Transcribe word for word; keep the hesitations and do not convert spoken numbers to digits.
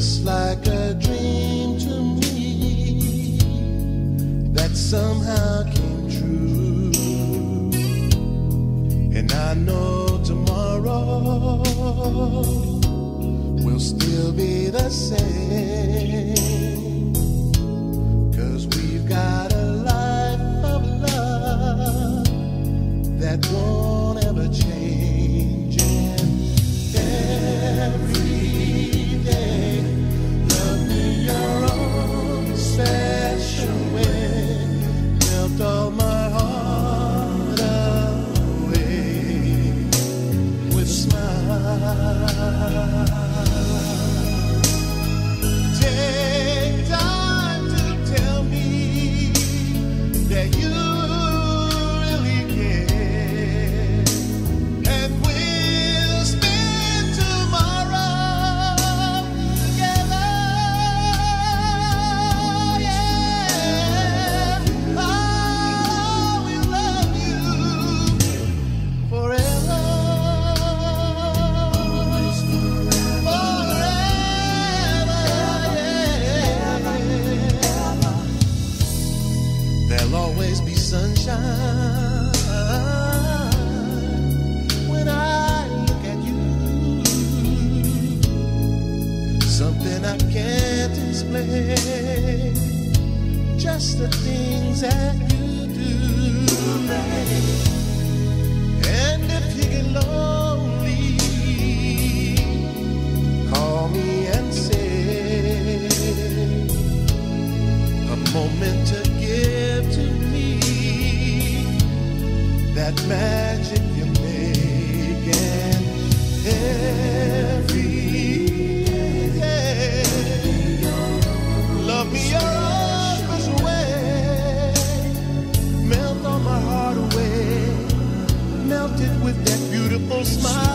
just like a dream to me that somehow came true. And I know tomorrow will still be the same, 'cause we've got a life of love that won't ever change. And every just the things that you do. And if you get lonely, call me and say a moment to give to me that magic you make. And melt my heart away, melted with that beautiful smile.